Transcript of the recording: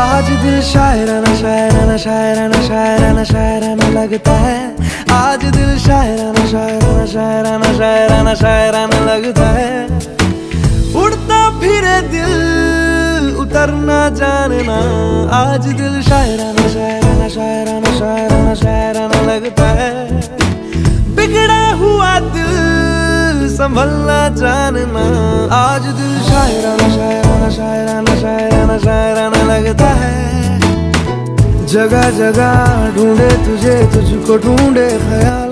आज दिल शायराना शायराना शायराना शायराना शायराना लगता है। आज दिल शायराना शायराना शायराना शायराना शायराना लगता है। उड़ता फिरे दिल उतरना जानना। आज दिल शायराना शायराना शायराना शायराना शायराना लगता है। बिगड़ा हुआ दिल संभलना जानना। आज दिल शायराना शायराना शायराना शायराना शायराना लगता है। जगह जगह ढूंढे तुझे तुझको ढूंढे ख्याल।